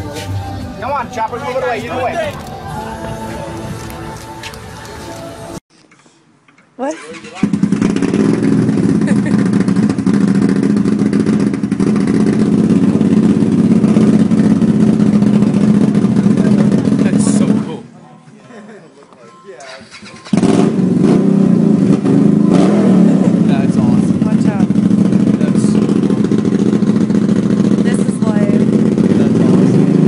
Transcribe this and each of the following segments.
away. Come on, Chopper, move it away. You away. What? That's so cool. That's awesome. Watch out. That's so cool. This is life. That's awesome.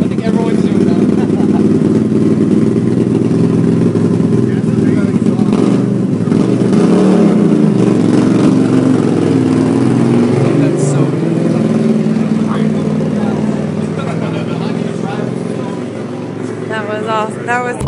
I think everyone's doing that. That's so cool. That was awesome. That was.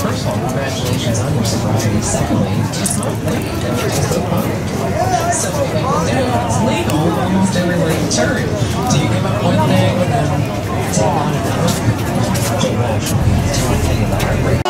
First of all, congratulations on your sobriety. Secondly, it's not legal. So, it's legal almost every late turn. Do you give up one thing and then take on another? Do you think about heartbreak?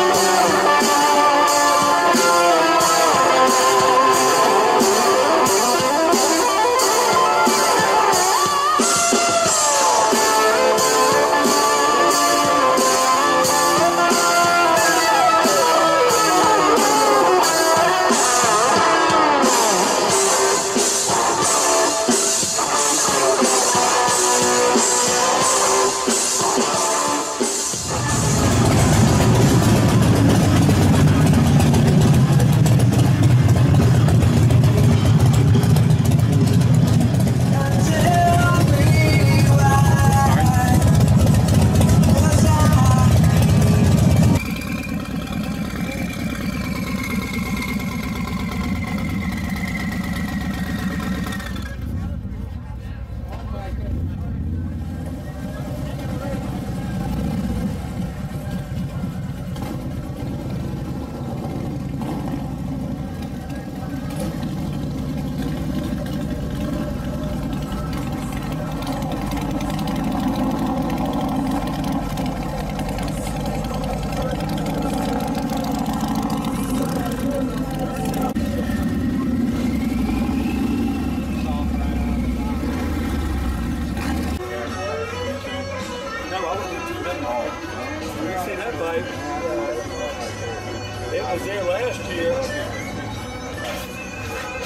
here last year.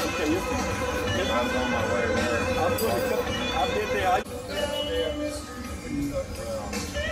Okay, I'm on my way there. I've been there.